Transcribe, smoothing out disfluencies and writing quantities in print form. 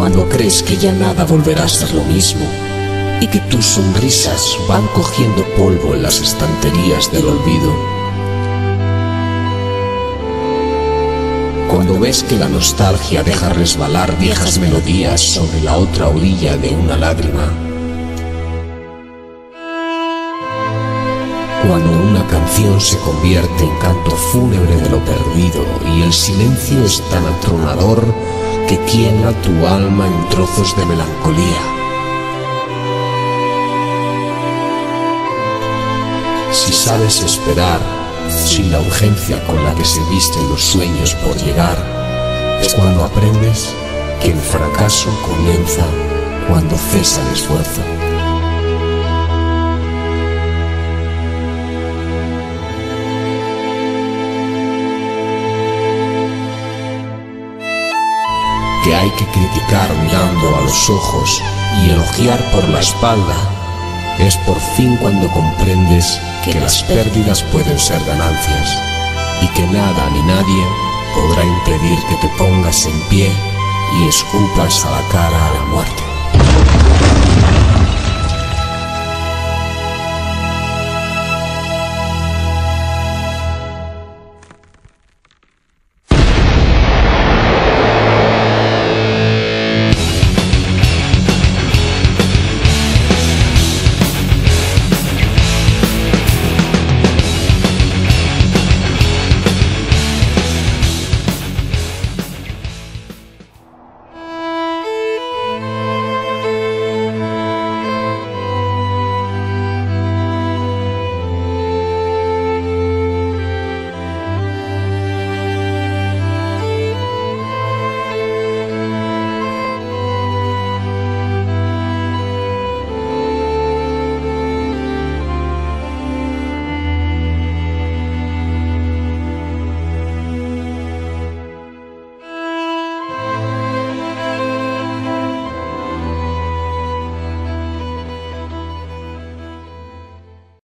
cuando crees que ya nada volverá a ser lo mismo y que tus sonrisas van cogiendo polvo en las estanterías del olvido. Cuando ves que la nostalgia deja resbalar viejas melodías sobre la otra orilla de una lágrima. Cuando una canción se convierte en canto fúnebre de lo perdido y el silencio es tan atronador que quiebra tu alma en trozos de melancolía. Si sabes esperar, sin la urgencia con la que se visten los sueños por llegar, es cuando aprendes que el fracaso comienza cuando cesa el esfuerzo. Que hay que criticar mirando a los ojos y elogiar por la espalda, es por fin cuando comprendes que las pérdidas pueden ser ganancias y que nada ni nadie podrá impedir que te pongas en pie y escupas a la cara a la muerte.